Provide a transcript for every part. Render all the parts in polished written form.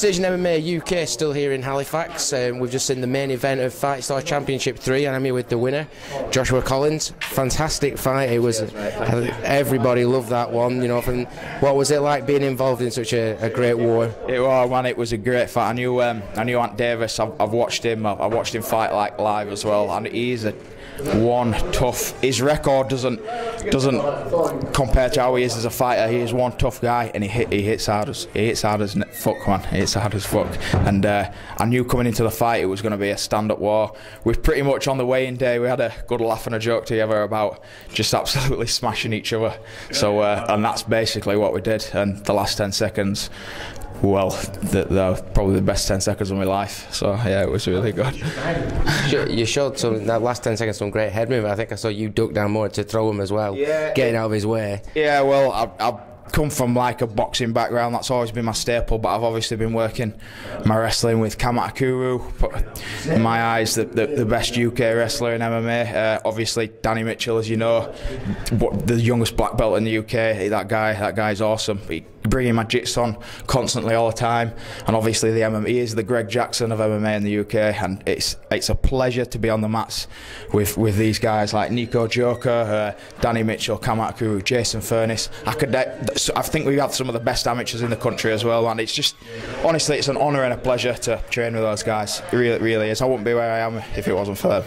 Decision MMA UK, still here in Halifax. We've just seen the main event of FightStar Championship 3, and I'm here with the winner, Joshua Collins. Fantastic fight. It was everybody loved that one. You know, from what was it like being involved in such a great war? It was a great fight. I knew Ant Davies. I've watched him. I watched him fight like live as well, and he's one tough. His record doesn't compare to how he is as a fighter. He is one tough guy, and he hits hard as fuck, man. He hits hard as fuck. And I knew coming into the fight it was going to be a stand-up war. We're pretty much on the weigh-in day. We had a good laugh and a joke together about just absolutely smashing each other. So and that's basically what we did. And the last 10 seconds. Well, they're probably the best 10 seconds of my life, so yeah, it was really good. You showed some, that last 10 seconds, some great head movement. I think I saw you duck down more to throw him as well, yeah, getting out of his way. Yeah, well, I come from like a boxing background. That's always been my staple, but I've obviously been working my wrestling with Kamatakuru, in my eyes the best UK wrestler in MMA, obviously Danny Mitchell, as you know, the youngest black belt in the UK. That guy's awesome. He bringing my jits on constantly all the time, and obviously the MMA is the Greg Jackson of MMA in the UK, and it's a pleasure to be on the mats with these guys like Nico Joker, Danny Mitchell, Kamatakuru, Jason Furness. I think we've had some of the best amateurs in the country as well, and it's just honestly it's an honour and a pleasure to train with those guys. It really is. I wouldn't be where I am if it wasn't for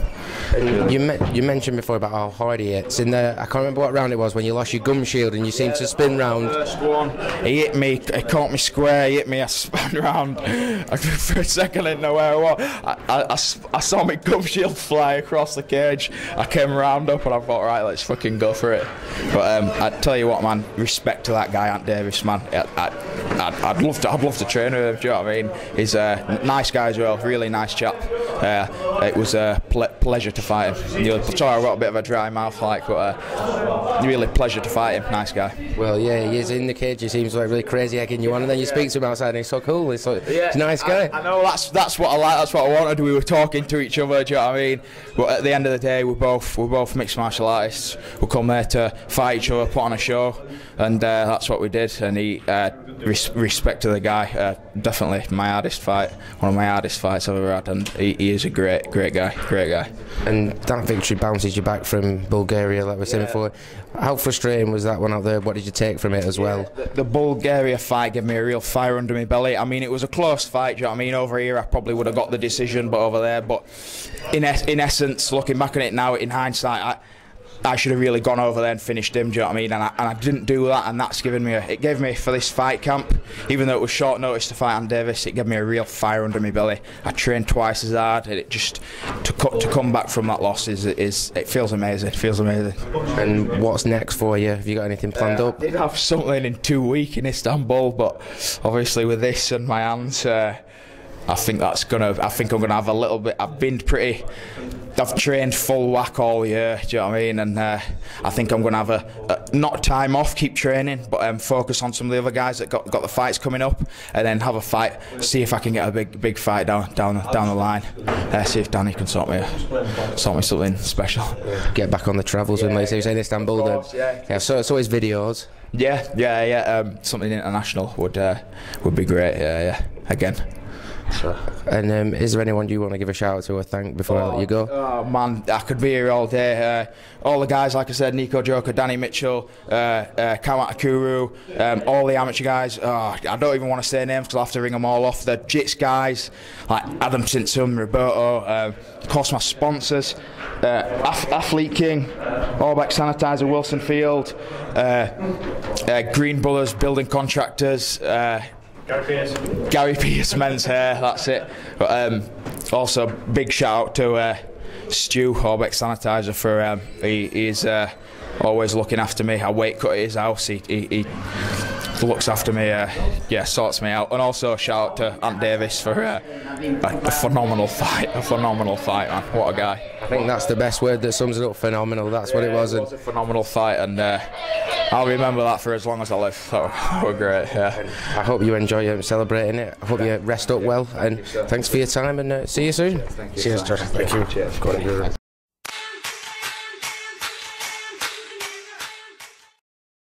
them. You mentioned before about how hard he hits in there. I can't remember what round it was when you lost your gum shield and you seemed to spin round. First one. He hit me, he caught me square, he hit me, I spun round. For a second I didn't know where I was. I saw my gum shield fly across the cage. I came round up and I thought, right, let's fucking go for it. But I tell you what, man, respect to that guy, Ant Davies, man. I'd love to train with him, do you know what I mean? He's a nice guy as well, really nice chap. It was a pleasure to fight him. Sorry, I've got a bit of a dry mouth, like, but really pleasure to fight him, nice guy. Well, yeah, he is in the cage, he seems like really crazy egging you on, and then you speak to him outside and he's so cool. He's so, yeah, he's a nice guy. I know that's what I like, that's what I wanted. We were talking to each other, do you know what I mean? But at the end of the day we're both mixed martial artists. We come there to fight each other, put on a show, and that's what we did. And he respect to the guy, definitely my hardest fight, one of my hardest fights I've ever had, and he is a great guy. And that victory bounces you back from Bulgaria, like we said before. How frustrating was that one out there? What did you take from it as well? The Bulgaria fight gave me a real fire under my belly. I mean, it was a close fight, do you know what I mean? Over here I probably would have got the decision, but over there, but in essence, looking back on it now, in hindsight, I should have really gone over there and finished him, do you know what I mean? And I didn't do that, and that's given me it gave me, for this fight camp, even though it was short notice to fight Ant Davies, it gave me a real fire under my belly. I trained twice as hard, and it just, to come back from that loss, it feels amazing, it feels amazing. And what's next for you? Have you got anything planned up? I did have something in 2 weeks in Istanbul, but obviously with this and my hands, I think I'm gonna have a little bit. I've trained full whack all year. Do you know what I mean? And I think I'm gonna have a not time off, keep training, but focus on some of the other guys that got the fights coming up, and then have a fight. See if I can get a big fight down the line. See if Danny can sort me something special. Get back on the travels with me. So you're saying Istanbul then? Yeah. So it's always videos. Yeah. Something international would be great. Yeah. Again. And is there anyone you want to give a shout out to or thank before I let you go? Oh man, I could be here all day. All the guys, like I said, Nico Joker, Danny Mitchell, Kamatakuru, all the amateur guys. I don't even want to say names because I'll have to ring them all off. The Jits guys, like Adam Sintum, Roberto, of course my sponsors, Athlete King, Allback Sanitizer, Wilson Field, Green Bullers, building contractors, Gary Pierce, men's hair, that's it. But also big shout out to Stu Horbeck Sanitizer for he's always looking after me. I weight cut at his house, he looks after me, sorts me out. And also shout out to Ant Davies for a phenomenal fight, man. What a guy. I think that's the best word that sums it up, phenomenal. That's what it was. It was a phenomenal fight, and I'll remember that for as long as I live. That was great, yeah. I hope you enjoy celebrating it. I hope you rest up well, and thanks for your time, and see you soon. Cheers, Josh. Thank you. Cheers.